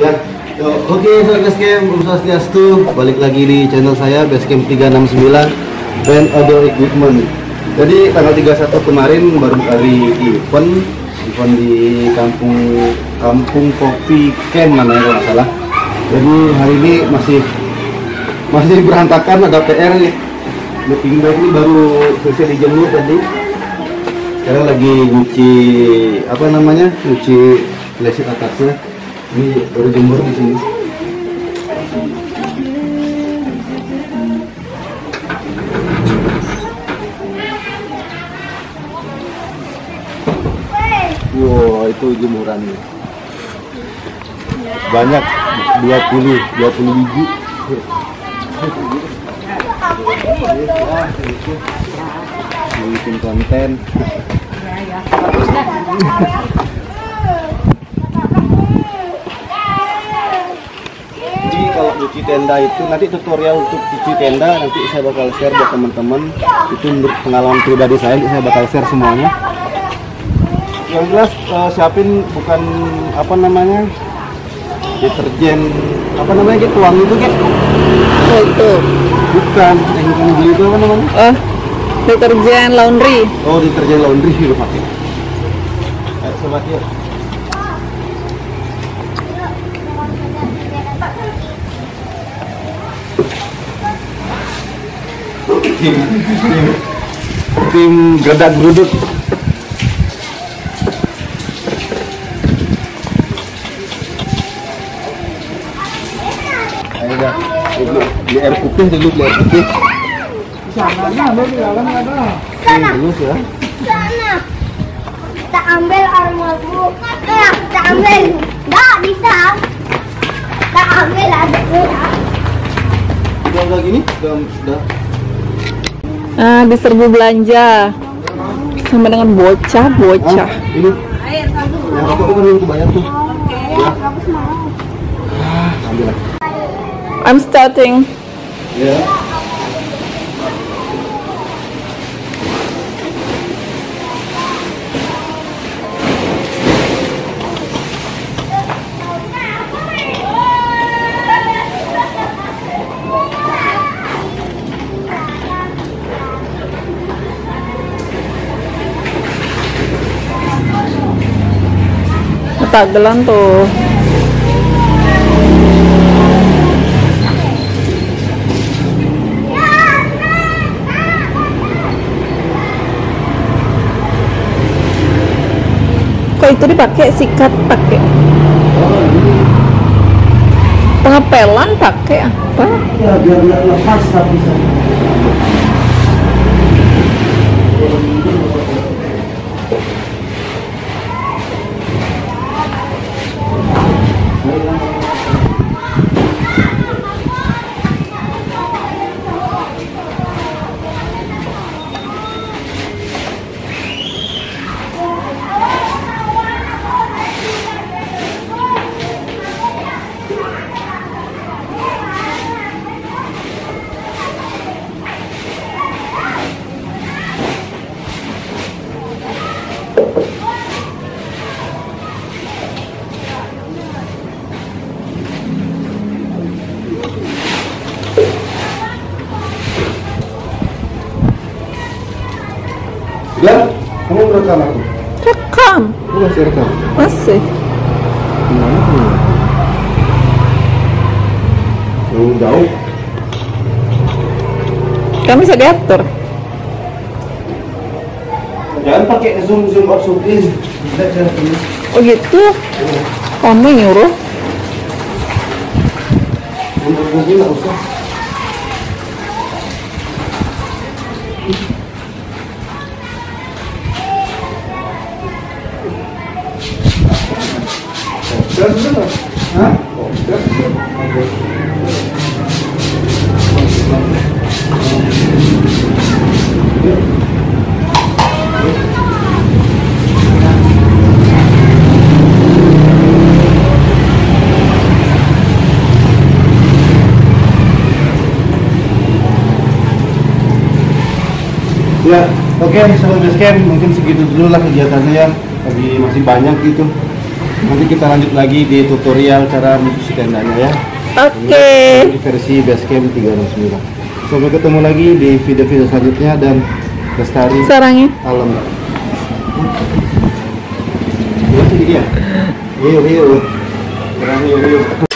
ya. Oke, sobat Basecamp, Om Swastiastu, balik lagi di channel saya Basecamp 369 Brand Outdoor Equipment. Jadi tanggal 31 kemarin baru buka di event di kampung kopi camp mana ya kalau salah. Jadi hari ini masih berantakan, ada PR nih. Looking back ini baru selesai dijemur tadi. Sekarang lagi nyuci nyuci leset atasnya. Ini baru jemur di sini. Wow, itu jemurannya. Banyak 20 biji. Bikin konten. Ya. Kalau cuci tenda itu nanti tutorial untuk cuci tenda nanti saya bakal share buat teman-teman, itu menurut pengalaman pribadi saya bakal share semuanya. Yang jelas siapin bukan deterjen gitu, wangi itu gitu. Oh, itu bukan yang kamu beli itu Oh, deterjen laundry. Oh, deterjen laundry itu pakai. Ayo sobat yuk. Tim gedak geruduk. Ayo dah, beli air putih. Sana. Sana. Kita ambil air madu. Kita ambil. Enggak bisa. Kita ambil airnya. Udah gini, udah. Nah, di serbu belanja sama dengan bocah. Ini I'm starting. Yeah. Tagelan tuh. Kok itu dipakai sikat pakai? Pengepelan pakai apa? Ya biar lepas tapi saja. Dan kamu merekam aku? Rekam. Kamu masih rekam? Masih. Jauh. Kamu bisa diatur. Jangan pakai zoom up zoom in. Bisa cara ini. Oh gitu? Kamu nyuruh? Mungkin nggak usah. Ya, oke, sobat Basecamp, mungkin segitu dulu lah kegiatannya ya. Masih banyak gitu. Nanti kita lanjut lagi di tutorial cara mencuci tendanya ya. Oke. Di versi Basecamp 369. Sampai ketemu lagi di video-video selanjutnya dan lestari alam. Iya. Yuk.